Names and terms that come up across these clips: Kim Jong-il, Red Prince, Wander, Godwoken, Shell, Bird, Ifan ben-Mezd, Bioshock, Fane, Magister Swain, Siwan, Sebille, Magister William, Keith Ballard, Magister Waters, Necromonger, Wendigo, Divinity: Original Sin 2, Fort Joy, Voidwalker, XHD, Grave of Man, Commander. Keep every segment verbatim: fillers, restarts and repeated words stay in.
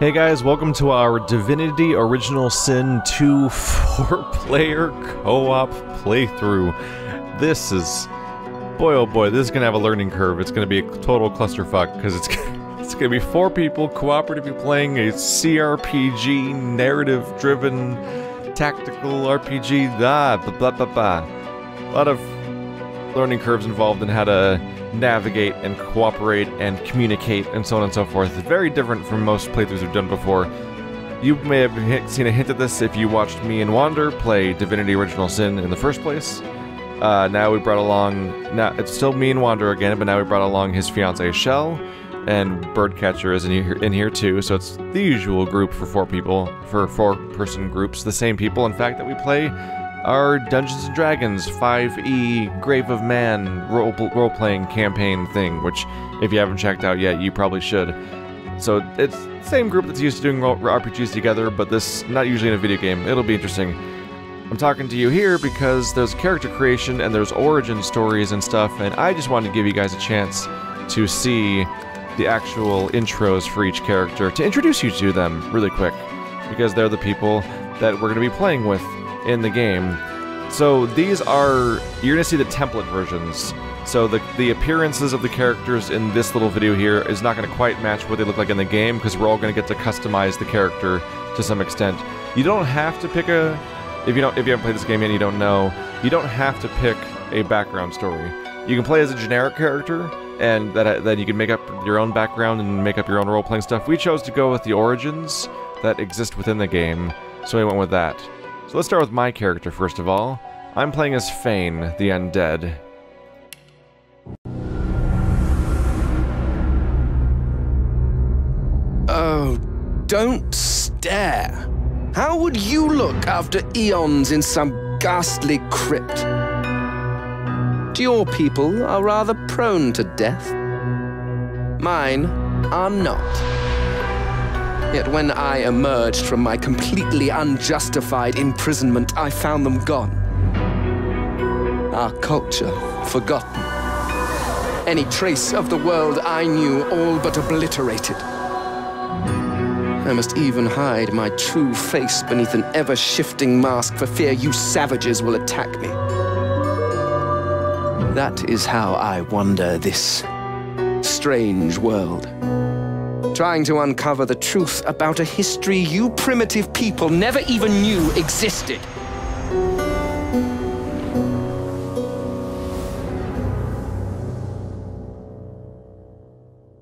Hey guys, welcome to our Divinity Original Sin two four-player co-op playthrough. This is... boy oh boy, this is gonna have a learning curve. It's gonna be a total clusterfuck, because it's, it's gonna be four people cooperatively playing a C R P G, narrative-driven, tactical R P G, ah, blah, blah, blah, blah. A lot of learning curves involved in how to navigate and cooperate and communicate and so on and so forth. It's very different from most playthroughs we've done before. You may have seen a hint of this if you watched me and Wander play Divinity Original Sin in the first place. Uh, now we brought along... now it's still me and Wander again, but now we brought along his fiancée Shell, and Birdcatcher is in here, in here too, so it's the usual group for four people, for four-person groups, the same people, in fact, that we play our Dungeons and Dragons five E Grave of Man role, role playing campaign thing, which if you haven't checked out yet, you probably should. So it's the same group that's used to doing R P Gs together, but this not usually in a video game. It'll be interesting. I'm talking to you here because there's character creation and there's origin stories and stuff, and I just wanted to give you guys a chance to see the actual intros for each character, to introduce you to them really quick, because they're the people that we're going to be playing with in the game. So these are, you're gonna see the template versions. So the, the appearances of the characters in this little video here is not gonna quite match what they look like in the game, because we're all gonna get to customize the character to some extent. You don't have to pick a, if you don't, if you haven't played this game yet and you don't know, you don't have to pick a background story. You can play as a generic character, and that, then you can make up your own background and make up your own role-playing stuff. We chose to go with the origins that exist within the game, so we went with that. So let's start with my character, first of all. I'm playing as Fane, the Undead. Oh, don't stare. How would you look after eons in some ghastly crypt? Your people are rather prone to death. Mine are not. Yet when I emerged from my completely unjustified imprisonment, I found them gone. Our culture forgotten. Any trace of the world I knew all but obliterated. I must even hide my true face beneath an ever-shifting mask for fear you savages will attack me. That is how I wander this strange world, trying to uncover the truth about a history you primitive people never even knew existed.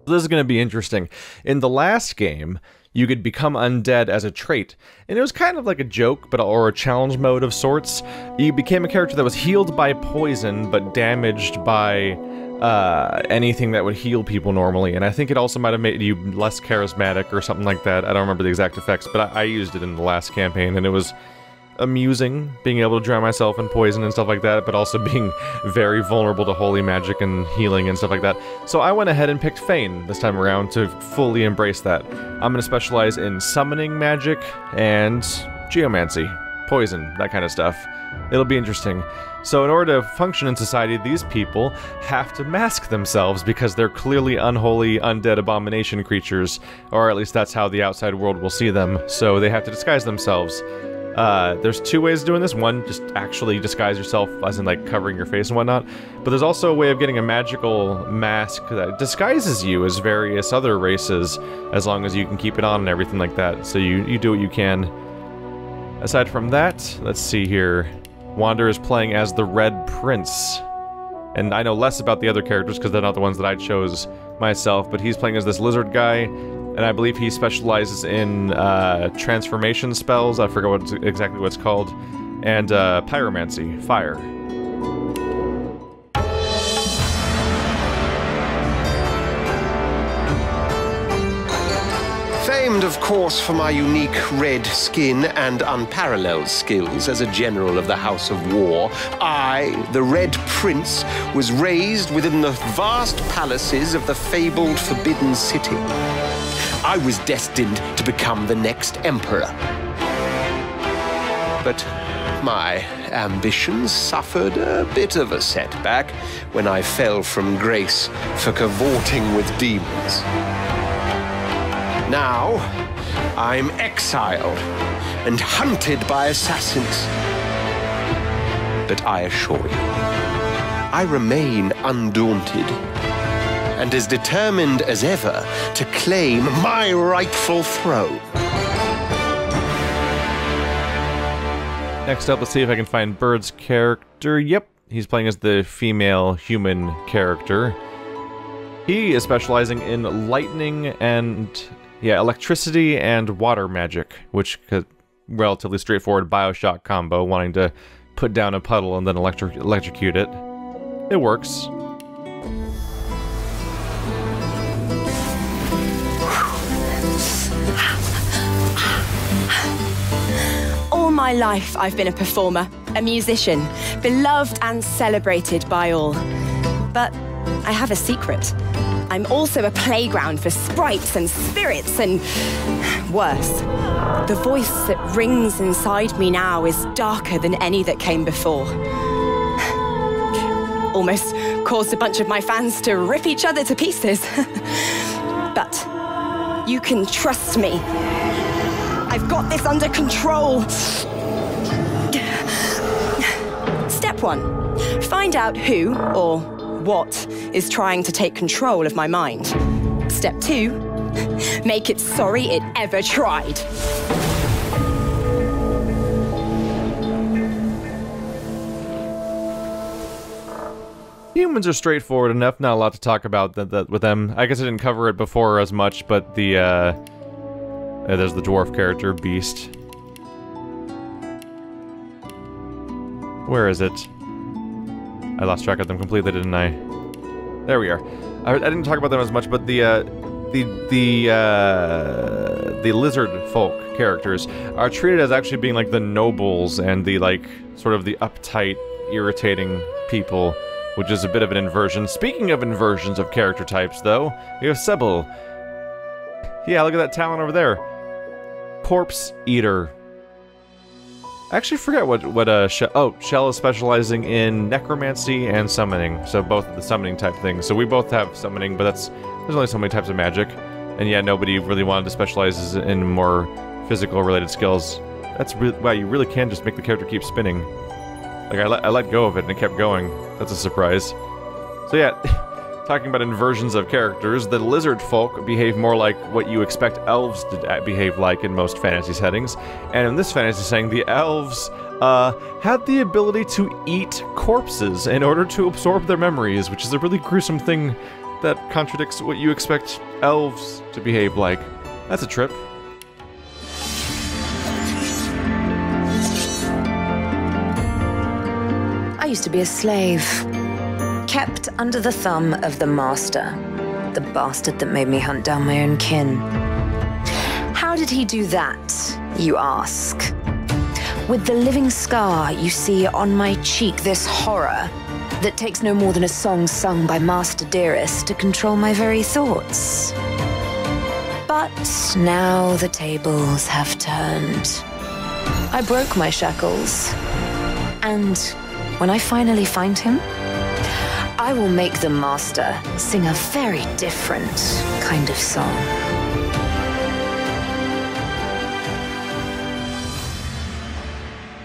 This is going to be interesting. In the last game, you could become undead as a trait, and it was kind of like a joke, but or a challenge mode of sorts. You became a character that was healed by poison, but damaged by... Uh, anything that would heal people normally, and I think it also might have made you less charismatic or something like that. I don't remember the exact effects, but I, I used it in the last campaign, and it was amusing being able to drown myself in poison and stuff like that, but also being very vulnerable to holy magic and healing and stuff like that. So I went ahead and picked Fane this time around to fully embrace that. I'm going to specialize in summoning magic and geomancy, poison, that kind of stuff. It'll be interesting. So in order to function in society, these people have to mask themselves because they're clearly unholy, undead abomination creatures, or at least that's how the outside world will see them, so they have to disguise themselves. Uh, there's two ways of doing this. One, just actually disguise yourself, as in like covering your face and whatnot, but there's also a way of getting a magical mask that disguises you as various other races, as long as you can keep it on and everything like that, so you, you do what you can. Aside from that, let's see here. Wander is playing as the Red Prince. And I know less about the other characters because they're not the ones that I chose myself, but he's playing as this lizard guy, and I believe he specializes in uh, transformation spells, I forget what, exactly what it's called, and uh, pyromancy, fire. Famed, of course, for my unique red skin and unparalleled skills as a general of the House of War, I, the Red Prince, was raised within the vast palaces of the fabled Forbidden City. I was destined to become the next emperor. But my ambitions suffered a bit of a setback when I fell from grace for cavorting with demons. Now, I'm exiled and hunted by assassins. But I assure you, I remain undaunted and as determined as ever to claim my rightful throne. Next up, let's see if I can find Bird's character. Yep, he's playing as the female human character. He is specializing in lightning and, yeah, electricity and water magic, which is a relatively straightforward Bioshock combo, wanting to put down a puddle and then electric electrocute it. It works. All my life I've been a performer, a musician, beloved and celebrated by all. But I have a secret. I'm also a playground for sprites and spirits and... worse. The voice that rings inside me now is darker than any that came before. Almost caused a bunch of my fans to rip each other to pieces. But you can trust me. I've got this under control. Step one. Find out who, or... what is trying to take control of my mind. Step two, make it sorry it ever tried. Humans are straightforward enough, not a lot to talk about th th with them. I guess I didn't cover it before as much, but the, uh... there's the dwarf character, Beast. Where is it? I lost track of them completely, didn't I? There we are. I, I didn't talk about them as much, but the uh, the the uh, the lizard folk characters are treated as actually being like the nobles and the like sort of the uptight, irritating people, which is a bit of an inversion. Speaking of inversions of character types, though, we have Sebille. Yeah, look at that talent over there. Corpse Eater. I actually forget what, what, uh, Shell, oh, Shell is specializing in necromancy and summoning, so both the summoning type things. So we both have summoning, but that's, there's only so many types of magic. And yeah, nobody really wanted to specialize in more physical-related skills. That's really, wow, you really can just make the character keep spinning. Like, I let, I let go of it and it kept going. That's a surprise. So yeah, talking about inversions of characters, the lizard folk behave more like what you expect elves to behave like in most fantasy settings. And in this fantasy setting, the elves uh, had the ability to eat corpses in order to absorb their memories, which is a really gruesome thing that contradicts what you expect elves to behave like. That's a trip. I used to be a slave. Kept under the thumb of the master, the bastard that made me hunt down my own kin. How did he do that, you ask? With the living scar you see on my cheek, this horror that takes no more than a song sung by Master Dearest to control my very thoughts. But now the tables have turned. I broke my shackles, and when I finally find him, I will make the master sing a very different kind of song.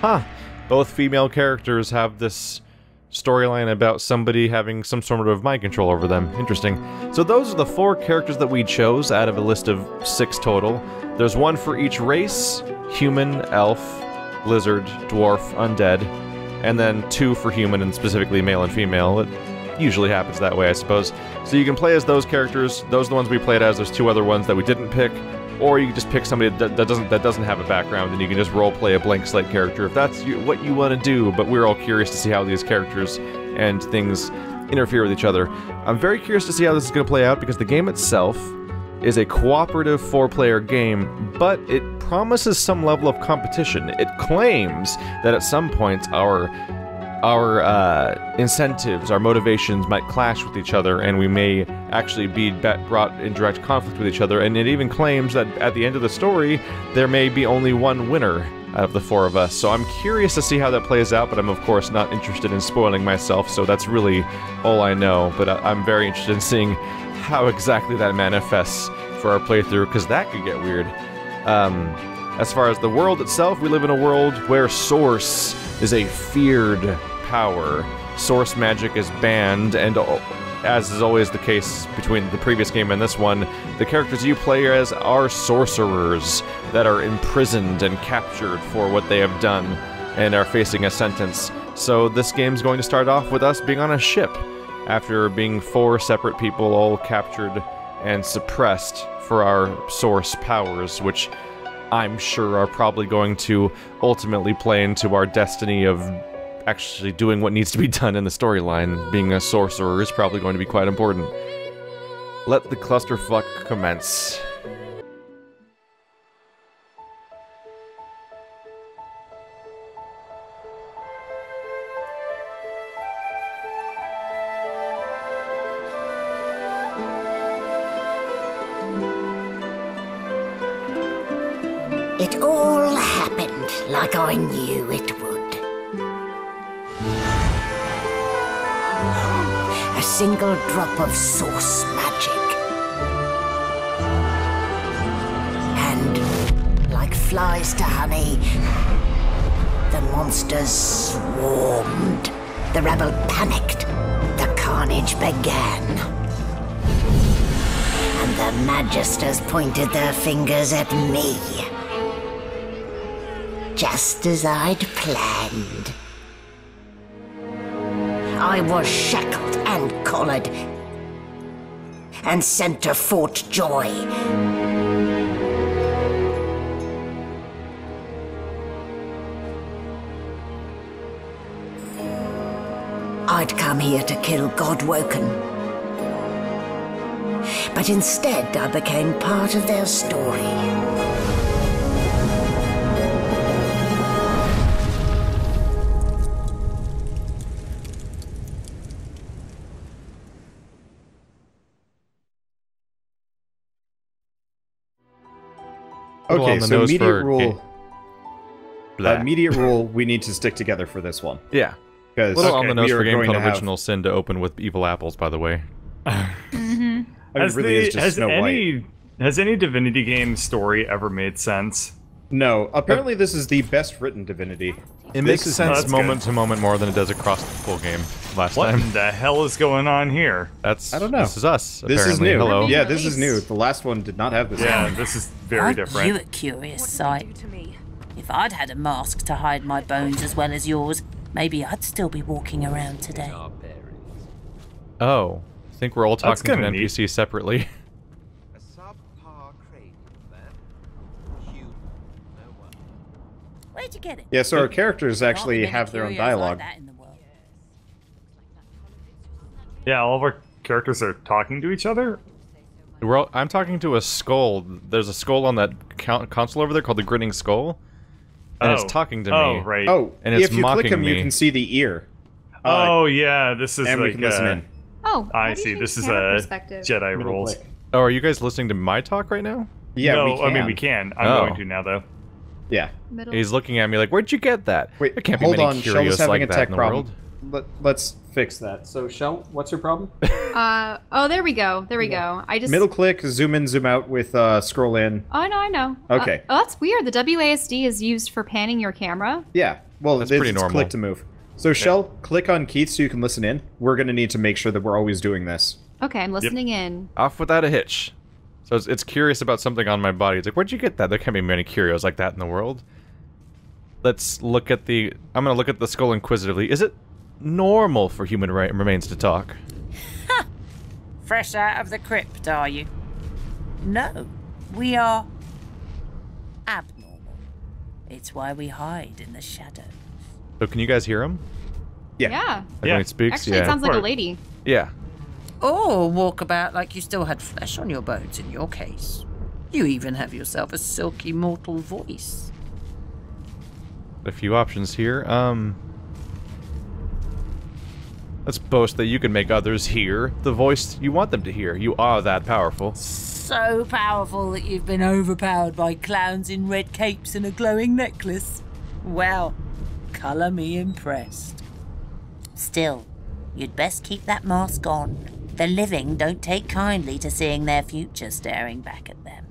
Huh. Both female characters have this storyline about somebody having some sort of mind control over them. Interesting. So those are the four characters that we chose out of a list of six total. There's one for each race: human, elf, lizard, dwarf, undead, and then two for human and specifically male and female. It usually happens that way, I suppose. So you can play as those characters. Those are the ones we played as. There's two other ones that we didn't pick, or you can just pick somebody that doesn't that doesn't have a background, and you can just role play a blank slate character if that's you, what you want to do. But we're all curious to see how these characters and things interfere with each other. I'm very curious to see how this is going to play out, because the game itself is a cooperative four-player game, but it promises some level of competition. It claims that at some points our our uh, incentives, our motivations might clash with each other, and we may actually be brought in direct conflict with each other, and it even claims that at the end of the story, there may be only one winner out of the four of us. So I'm curious to see how that plays out, but I'm of course not interested in spoiling myself, so that's really all I know, but I'm very interested in seeing how exactly that manifests for our playthrough, because that could get weird. Um, as far as the world itself, we live in a world where Source is a feared power. Source magic is banned, and as is always the case between the previous game and this one, the characters you play as are sorcerers that are imprisoned and captured for what they have done and are facing a sentence. So this game's going to start off with us being on a ship after being four separate people all captured and suppressed for our source powers, which I'm sure are probably going to ultimately play into our destiny of actually doing what needs to be done in the storyline. Being a sorcerer is probably going to be quite important. Let the clusterfuck commence. It all happened like I knew it would. A single drop of source magic. And, like flies to honey, the monsters swarmed. The rebel panicked. The carnage began. And the Magisters pointed their fingers at me. Just as I'd planned. I was shackled and collared and sent to Fort Joy. I'd come here to kill Godwoken, but instead I became part of their story. Okay, so immediate rule. Immediate rule. We need to stick together for this one. Yeah, because little okay, on the nose for a game called Original Sin to open with Evil Apples. By the way, mm-hmm. I mean, really the, is just has Snow any White. Has any Divinity game story ever made sense? No. Apparently, this is the best written Divinity. It makes this sense no, moment good. to moment more than it does across the full game. Last what time. What the hell is going on here? That's I don't know. This is us. This apparently. is new. Hello. Yeah, this is new. The last one did not have this. Yeah, one. This is very Aren't different. You a curious sight. If I'd had a mask to hide my bones as well as yours, maybe I'd still be walking around today. Oh, I think we're all talking to an N P C separately. Where'd you get it? Yeah, so our characters actually have their own dialogue. Like in the world. Yeah, all of our characters are talking to each other? We're all, I'm talking to a skull. There's a skull on that console over there called the Grinning Skull. And oh. it's talking to oh, me. Oh, right. Oh, and it's if you mocking click him, me. You can see the ear. Uh, oh, yeah, this is and like we can listen uh, in. Oh, I see. This is a Jedi Middle rules. Play. Oh, are you guys listening to my talk right now? Yeah, no, we can. I mean, we can. I'm oh. going to now, though. Yeah. Middle. He's looking at me like, where'd you get that? Wait, there can't be hold many on. Curious Shell like a that tech in the problem. world. Let, let's fix that. So, Shell, what's your problem? uh, oh, there we go. There we yeah. go. I just middle click, zoom in, zoom out with uh, scroll in. Oh, no, I know. Okay. Uh, oh, that's weird. The W A S D is used for panning your camera. Yeah. Well, that's it's, pretty normal. It's click to move. So, okay. Shell, click on Keith so you can listen in. We're going to need to make sure that we're always doing this. Okay, I'm listening yep. in. Off without a hitch. So it's, it's curious about something on my body. It's like, where'd you get that? There can't be many curios like that in the world. Let's look at the... I'm going to look at the skull inquisitively. Is it normal for human remains to talk? Ha! Fresh out of the crypt, are you? No, we are abnormal. It's why we hide in the shadows. So can you guys hear him? Yeah. Yeah. Like yeah. When he speaks? Actually, yeah. It sounds like a lady. Yeah. Or walk about like you still had flesh on your bones in your case. You even have yourself a silky mortal voice. A few options here. Um, let's boast that you can make others hear the voice you want them to hear. You are that powerful. So powerful that you've been overpowered by clowns in red capes and a glowing necklace. Well, color me impressed. Still, you'd best keep that mask on. The living don't take kindly to seeing their future staring back at them.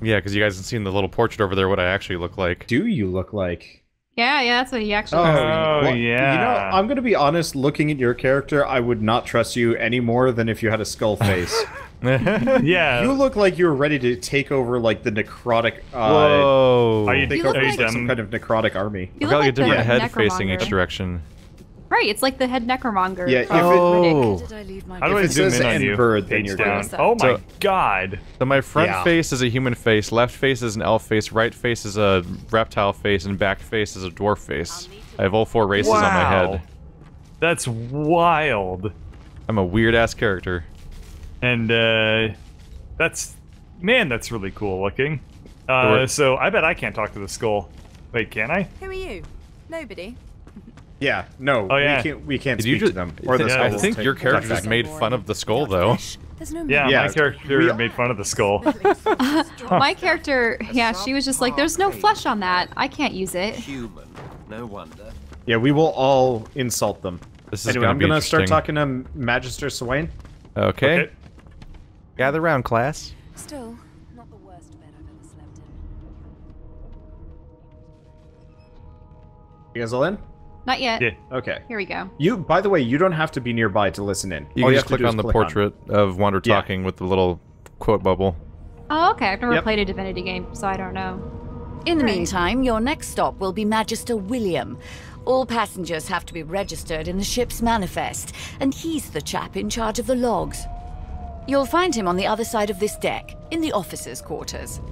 Yeah, because you guys haven't seen the little portrait over there, what I actually look like. Do you look like? Yeah, yeah, that's what he actually looks like. Oh, yeah. You know, I'm going to be honest, looking at your character, I would not trust you any more than if you had a skull face. Yeah. You look like you were ready to take over, like, the necrotic... Uh, Whoa. Are you, think you over, like, like some kind of necrotic army. You look like, like a different head facing each direction. Right, it's like the head necromonger. Yeah, if oh. it, did I leave my How do I zoom in on you? Bird, then you're down. down. Oh my so, god. So my front yeah. face is a human face, left face is an elf face, right face is a reptile face, and back face is a dwarf face. I have all four races wow. on my head. That's wild. I'm a weird-ass character. And, uh... That's... Man, that's really cool looking. Uh, so I bet I can't talk to the skull. Wait, can I? Who are you? Nobody. Yeah, no, oh, yeah. we can't, we can't speak just, to them. Or the yeah, I think your character just made fun of the skull, though. No yeah, yeah, my character made fun of the skull. uh, my character, yeah, she was just like, there's no flesh on that. I can't use it. Human, no wonder. Yeah, we will all insult them. This is anyway, gonna I'm going to start talking to Magister Swain. Okay. okay. Gather round, class. Still. You guys all in? Not yet. Yeah. Okay. Here we go. You, by the way, you don't have to be nearby to listen in. You all can you just click on the click portrait on. of Wander talking yeah. with the little quote bubble. Oh, okay. I've never yep. played a Divinity game, so I don't know. In the right. meantime, your next stop will be Magister William. All passengers have to be registered in the ship's manifest, and he's the chap in charge of the logs. You'll find him on the other side of this deck, in the officers' quarters.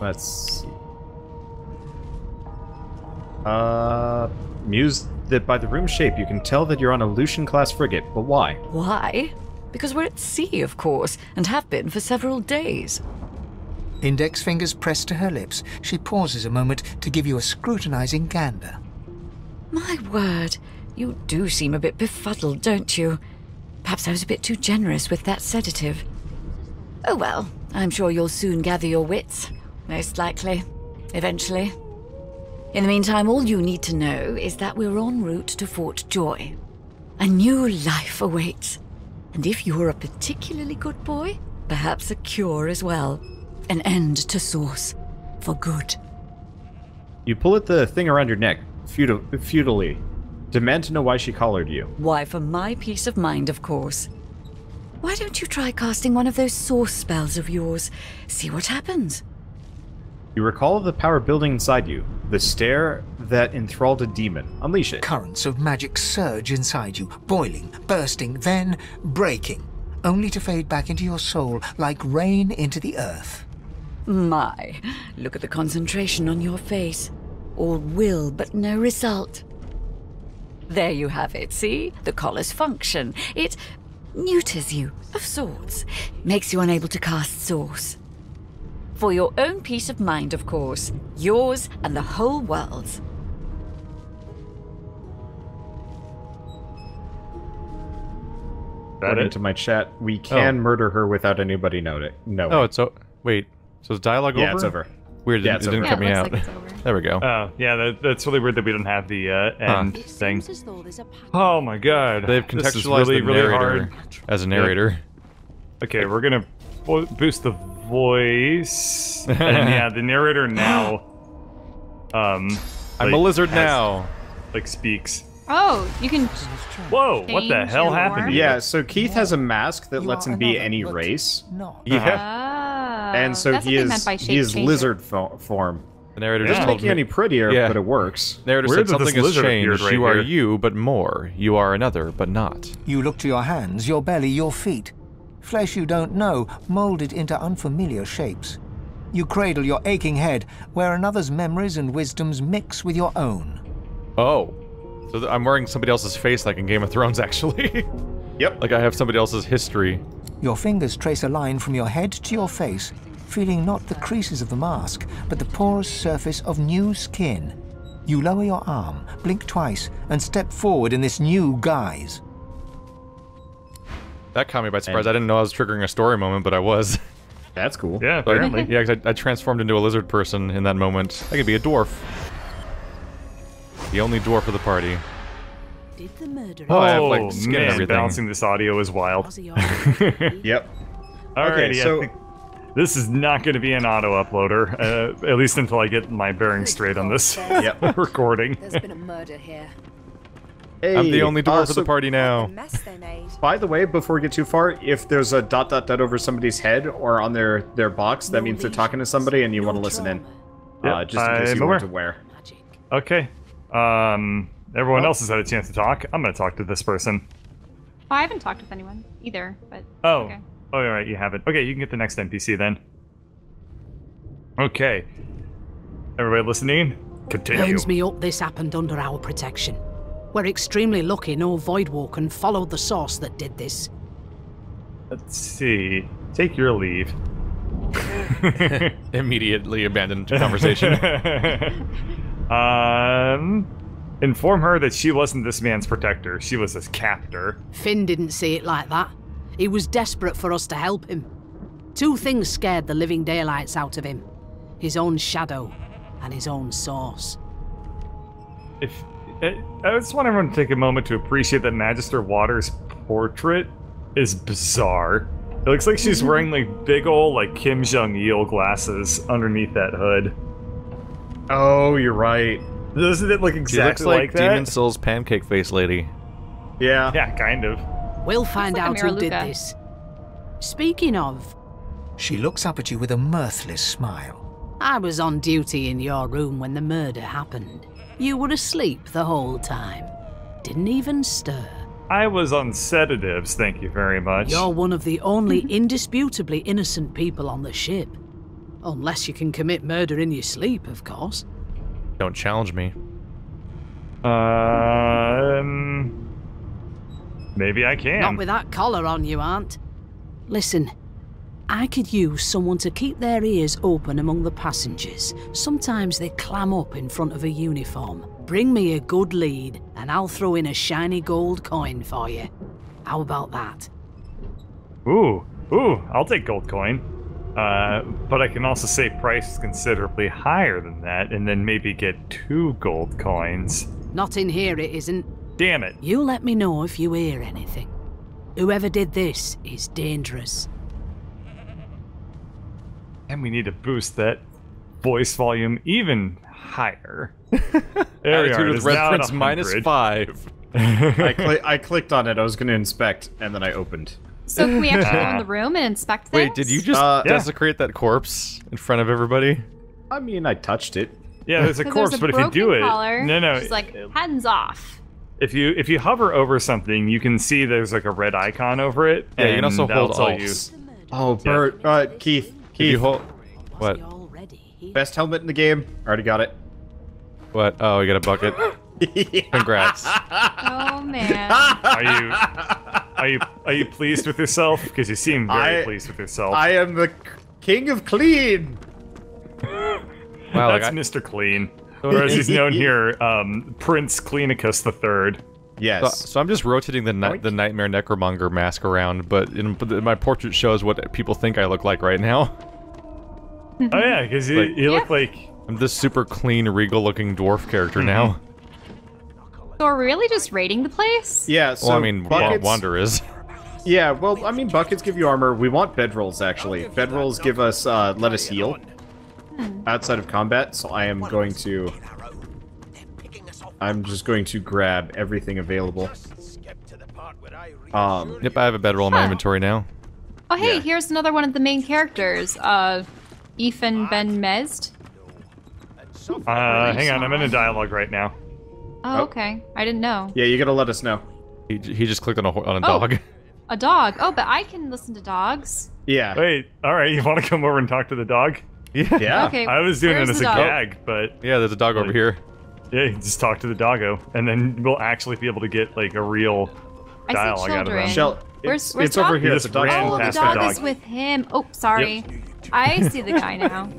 Let's see. Uh, Muse, that by the room shape, you can tell that you're on a Lucian-class frigate, but why? Why? Because we're at sea, of course, and have been for several days. Index fingers pressed to her lips, she pauses a moment to give you a scrutinizing gander. My word, you do seem a bit befuddled, don't you? Perhaps I was a bit too generous with that sedative. Oh well, I'm sure you'll soon gather your wits. Most likely. Eventually. In the meantime, all you need to know is that we're en route to Fort Joy. A new life awaits. And if you're a particularly good boy, perhaps a cure as well. An end to Source. For good. You pull at the thing around your neck, futilely. Demand to know why she collared you. Why, for my peace of mind, of course. Why don't you try casting one of those Source spells of yours? See what happens. You recall the power building inside you, the stare that enthralled a demon. Unleash it. Currents of magic surge inside you, boiling, bursting, then breaking, only to fade back into your soul like rain into the earth. My, look at the concentration on your face. All will, but no result. There you have it, see? The collar's function. It neuters you, of sorts. Makes you unable to cast Source. For your own peace of mind, of course. Yours and the whole world's. That into my chat, we can oh. murder her without anybody knowing. No. Oh, it's o wait. So is dialogue yeah, over? Yeah, it's over. Weird. Yeah, it it's didn't over. cut yeah, it me out. Like there we go. Oh, yeah. That, that's really weird that we don't have the uh, end huh. thing. Oh my god. They've contextualized really, the narrator really hard. as a narrator. Yeah. Okay, we're gonna boost the voice. And yeah, the narrator now. Um, I'm like, a lizard has, now. Like speaks. Oh, you can. Whoa! What the hell happened? Warm? Yeah. So Keith has a mask that you lets him be any race. Not. Yeah. Oh, and so he is he is lizard fo form. The narrator yeah. doesn't make you any prettier, yeah. but it works. The narrator said something has changed. Right you are here. you, but more. You are another, but not. You look to your hands, your belly, your feet. Flesh you don't know, molded into unfamiliar shapes. You cradle your aching head, where another's memories and wisdoms mix with your own. Oh. So I'm wearing somebody else's face like in Game of Thrones, actually. Yep. Like I have somebody else's history. Your fingers trace a line from your head to your face, feeling not the creases of the mask, but the porous surface of new skin. You lower your arm, blink twice, and step forward in this new guise. That caught me by surprise. And I didn't know I was triggering a story moment, but I was. That's cool. Yeah, apparently. Yeah, because I, I transformed into a lizard person in that moment. I could be a dwarf. The only dwarf of the party. Did the murderer oh, I have, like, skin man, and everything. Balancing this audio is wild. Yep. Alrighty, okay, so I think, This is not going to be an auto-uploader, uh, at least until I get my bearings straight on this yep. recording. There's been a murder here. Hey, I'm the only dwarf uh, so of the party now. By the way, before we get too far, if there's a dot dot dot over somebody's head or on their, their box, that no means they're talking to somebody and you no want to listen trauma. in. Yep, uh, just in case I'm you weren't aware. Okay. Um, everyone oh. else has had a chance to talk. I'm going to talk to this person. Oh, I haven't talked with anyone either, but oh. okay. Oh, all right, you have it. Okay, you can get the next N P C then. Okay. Everybody listening? Continue. Turns me up this happened under our protection. We're extremely lucky no Voidwalker followed the source that did this. Let's see. Take your leave. Immediately abandoned conversation. um, inform her that she wasn't this man's protector. She was his captor. Finn didn't see it like that. He was desperate for us to help him. Two things scared the living daylights out of him. His own shadow and his own source. If... I just want everyone to take a moment to appreciate that Magister Waters' portrait is bizarre. It looks like she's wearing like big ol' like Kim Jong-il glasses underneath that hood. Oh, you're right. Doesn't it look exactly she looks like, like that? Demon Soul's pancake face lady. Yeah. Yeah, kind of. We'll find out who did this. Speaking of... She looks up at you with a mirthless smile. I was on duty in your room when the murder happened. You were asleep the whole time. Didn't even stir. I was on sedatives, thank you very much. You're one of the only indisputably innocent people on the ship. Unless you can commit murder in your sleep, of course. Don't challenge me. Um... Maybe I can. Not with that collar on you, Aunt. Listen, I could use someone to keep their ears open among the passengers. Sometimes they clam up in front of a uniform. Bring me a good lead, and I'll throw in a shiny gold coin for you. How about that? Ooh, ooh, I'll take gold coin. Uh, but I can also say price is considerably higher than that, and then maybe get two gold coins. Not in here, it isn't. Damn it. You let me know if you hear anything. Whoever did this is dangerous. And we need to boost that voice volume even higher. There we are. With Red Prince minus five. I, cli I clicked on it. I was going to inspect, and then I opened. So can we actually go in the room and inspect this? Wait, did you just uh, desecrate yeah. that corpse in front of everybody? I mean, I touched it. Yeah, there's a corpse, there's a but if you do collar, it... No, no. It's like, hands off. If you if you hover over something, you can see there's like a red icon over it. Yeah, and you can also hold all you. Oh, Bert, yeah. uh, Keith, Keith, you hold what? Best helmet in the game. Already got it. What? Oh, you got a bucket. Congrats. Oh man. Are you are you are you pleased with yourself? Because you seem very I, pleased with yourself. I am the king of clean. Wow, that's like Mister Clean. Or as he's known here, um, Prince Clinicus the Third. Yes. So, so I'm just rotating the ni the Nightmare Necromonger mask around, but in, my portrait shows what people think I look like right now. Oh yeah, because you, like, you yeah. look like I'm this super clean, regal-looking dwarf character mm-hmm. now. So we're really just raiding the place? Yeah. So well, I mean, buckets, Wander is. Yeah. Well, I mean, buckets give you armor. We want bedrolls actually. Bedrolls give us uh, let us heal. Outside of combat, so I am going to... I'm just going to grab everything available. Um, yep, I have a bedroll in my inventory now. Oh hey, yeah. here's another one of the main characters of Ifan ben-Mezd. Uh, hang on, I'm in a dialogue right now. Oh, okay. I didn't know. Yeah, you gotta let us know. He, he just clicked on a, on a oh, dog. A dog? Oh, but I can listen to dogs. Yeah. Wait, alright, you wanna come over and talk to the dog? Yeah. yeah. Okay, I was doing it as a dog? gag, but yeah, there's a dog like, over here. Yeah, you can just talk to the doggo, and then we'll actually be able to get like a real dialogue out of him. Shell, where's, where's it's dog? over here. It's a dog. Oh, the dog is with him. Oh, sorry. Yep. I see the guy now.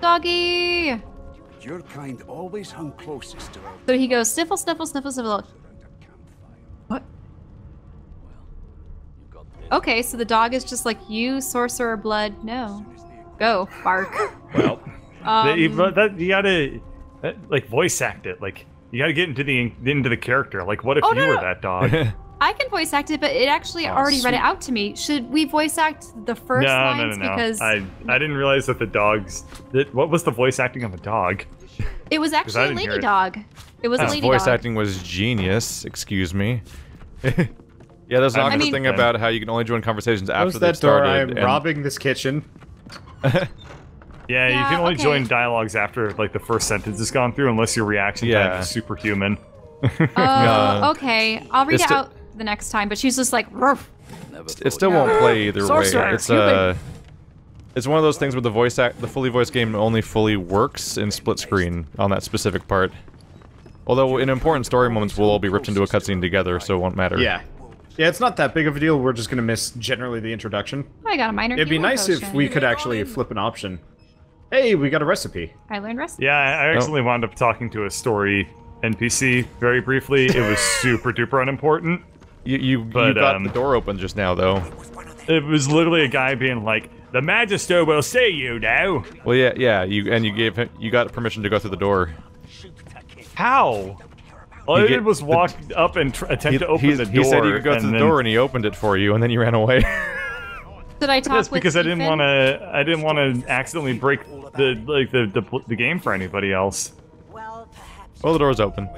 Doggy. Your kind always hung closest to him. So he goes sniffle, sniffle, sniffle, sniffle. What? Okay, so the dog is just like you, sorcerer blood. No. Go bark. Well, um, you, that, you gotta that, like voice act it. Like you gotta get into the into the character. Like what if oh, you no, were no. that dog? I can voice act it, but it actually oh, already sweet. read it out to me. Should we voice act the first no, lines? No, no, no, because I, I didn't realize that the dogs... That, what was the voice acting of a dog? It was actually a lady dog. It, it was oh. a lady voice dog. Voice acting was genius, excuse me. Yeah, there's an awkward I mean, thing about how you can only join conversations after they've started. I'm and... robbing this kitchen. yeah, yeah, you can only okay. join dialogues after like the first sentence has gone through, unless your reaction yeah. time is superhuman. Oh, uh, okay. I'll read it out the next time, but she's just like, Ruff. It still won't play either way. It's uh, it's one of those things where the voice act, the fully voiced game only fully works in split screen on that specific part. Although in important story moments, we'll all be ripped into a cutscene together, so it won't matter. Yeah. Yeah, it's not that big of a deal. We're just gonna miss generally the introduction. I got a minor. It'd be nice potion. if we could actually flip an option. Hey, we got a recipe. I learned recipe. Yeah, I actually oh. wound up talking to a story N P C very briefly. It was super duper unimportant. You you, but, you got um, the door open just now though. It was literally a guy being like, "The Magister will see you now." Well, yeah, yeah. You and you gave him, you got permission to go through the door. How? All he I did was walk the, up and tr attempt he, to open he, the door. He said he could go to the then, door, and he opened it for you, and then you ran away. Did I talk yes, with because Ethan? I didn't want to. I didn't want to accidentally break the like the, the the game for anybody else. Well, the door's open.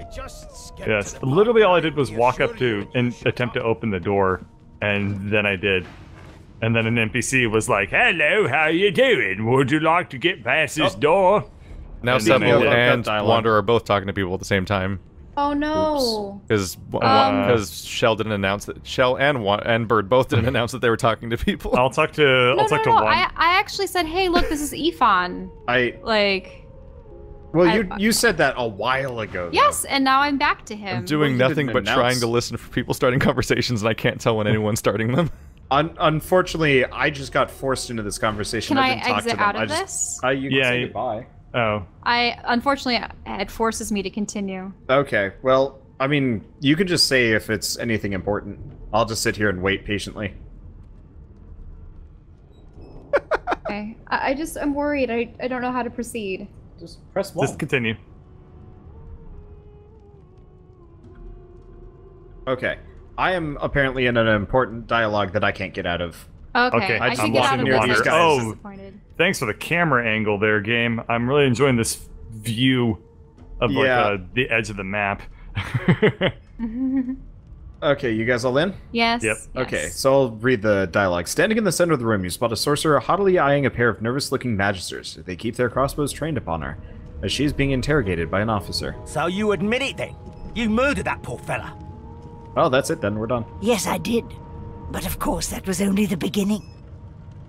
Yes, literally all I did was walk up to and attempt to open the door, and then I did. And then an N P C was like, "Hello, how you doing? Would you like to get past this oh. door?" Now Sebille and Wander are both talking to people at the same time. Oh no! Because um, Shell didn't announce that Shell and and Bird both didn't announce that they were talking to people. I'll talk to no, I'll no, talk no. to one. I I actually said, "Hey, look, this is Ifan." I like. Well, I, you you said that a while ago. Yes, though. And now I'm back to him. I'm doing well, nothing but announce. trying to listen for people starting conversations, and I can't tell when anyone's starting them. Un unfortunately, I just got forced into this conversation. Can I, didn't I talk exit to them. out of I just, this? I, you can yeah, say you, goodbye. Oh. I, unfortunately, it forces me to continue. Okay, well, I mean, you can just say if it's anything important. I'll just sit here and wait patiently. Okay, I, I just, I'm worried. I, I don't know how to proceed. Just press one. Just continue. Okay, I am apparently in an important dialogue that I can't get out of. Okay, okay, I just walked near these guys. Oh, thanks for the camera angle there, game. I'm really enjoying this view of like, yeah. uh, the edge of the map. Okay, you guys all in? Yes. Yep. Okay, yes. So I'll read the dialogue. Standing in the center of the room, you spot a sorcerer haughtily eyeing a pair of nervous-looking magisters. They keep their crossbows trained upon her, as she is being interrogated by an officer. So you admit it then? You murdered that poor fella? Oh, that's it then. We're done. Yes, I did. But of course, that was only the beginning.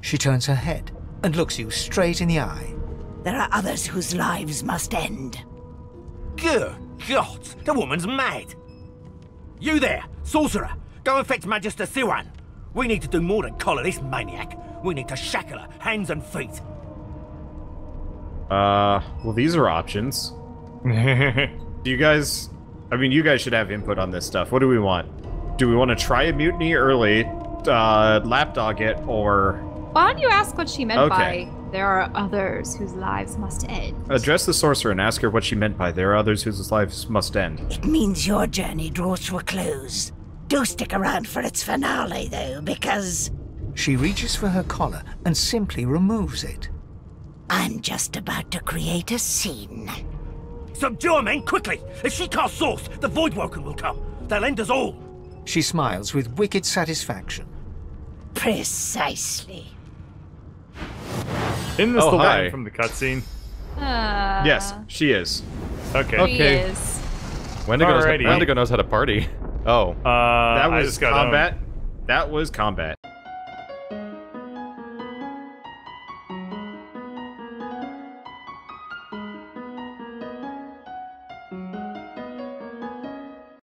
She turns her head and looks you straight in the eye. There are others whose lives must end. Good God, the woman's mad. You there, sorcerer, go and fetch Magister Siwan. We need to do more than collar this maniac. We need to shackle her hands and feet. Uh, well, these are options. Do you guys, I mean, you guys should have input on this stuff. What do we want? Do we want to try a mutiny early, uh, lapdog it, or... Why don't you ask what she meant okay. by, there are others whose lives must end. Address the sorcerer and ask her what she meant by, there are others whose lives must end. It means your journey draws to a close. Do stick around for its finale, though, because... She reaches for her collar and simply removes it. I'm just about to create a scene. Subdue her, men, quickly! If she casts source, the Voidwalker will come. They'll end us all. She smiles with wicked satisfaction. Precisely. Isn't this oh, the hi. line from the cutscene? Uh, yes, she is. Okay. She okay. is. Wendigo, knows how, Wendigo knows how to party. Oh. Uh, that was I just got combat. Owned. That was combat.